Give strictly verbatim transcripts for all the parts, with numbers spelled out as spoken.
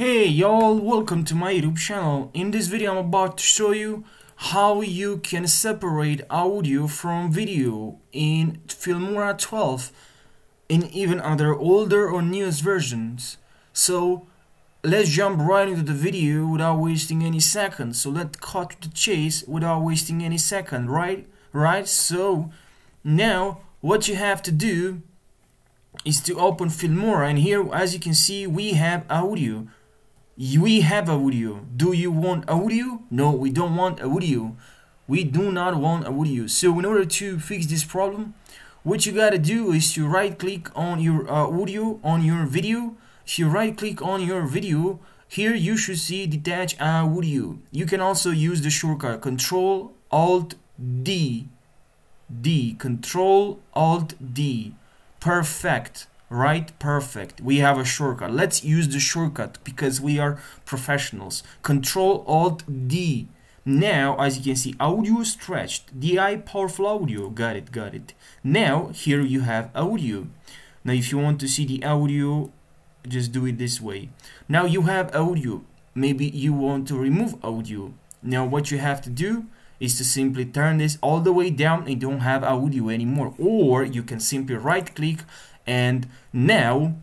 Hey y'all, welcome to my YouTube channel. In this video I'm about to show you how you can separate audio from video in Filmora twelve and even other older or newest versions. So let's jump right into the video without wasting any seconds. So let's cut to the chase without wasting any second, right? Right? So now what you have to do is to open Filmora, and here as you can see we have audio. We have audio. Do you want audio? No, we don't want audio. We do not want audio. So in order to fix this problem, what you gotta do is to right click on your uh, audio on your video. If you right click on your video, here you should see detach audio. You can also use the shortcut Control Alt D. D. Control Alt D. Perfect. Right? Perfect. We have a shortcut. Let's use the shortcut because we are professionals. Control Alt D. Now, as you can see, audio stretched. D I powerful audio. Got it, got it. Now, here you have audio. Now, if you want to see the audio, just do it this way. Now you have audio. Maybe you want to remove audio. Now, what you have to do is to simply turn this all the way down and don't have audio anymore. Or you can simply right click, and now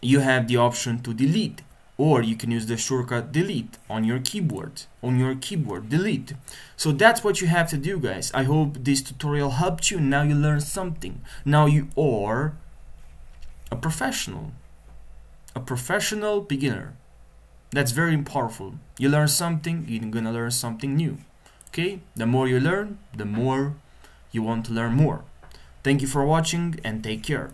you have the option to delete, or you can use the shortcut delete on your keyboard, on your keyboard delete. So that's what you have to do, guys. I hope this tutorial helped you. Now you learned something. Now you are a professional, a professional beginner. That's very powerful. You learn something, you're gonna learn something new. Okay, the more you learn, the more you want to learn more. Thank you for watching and take care.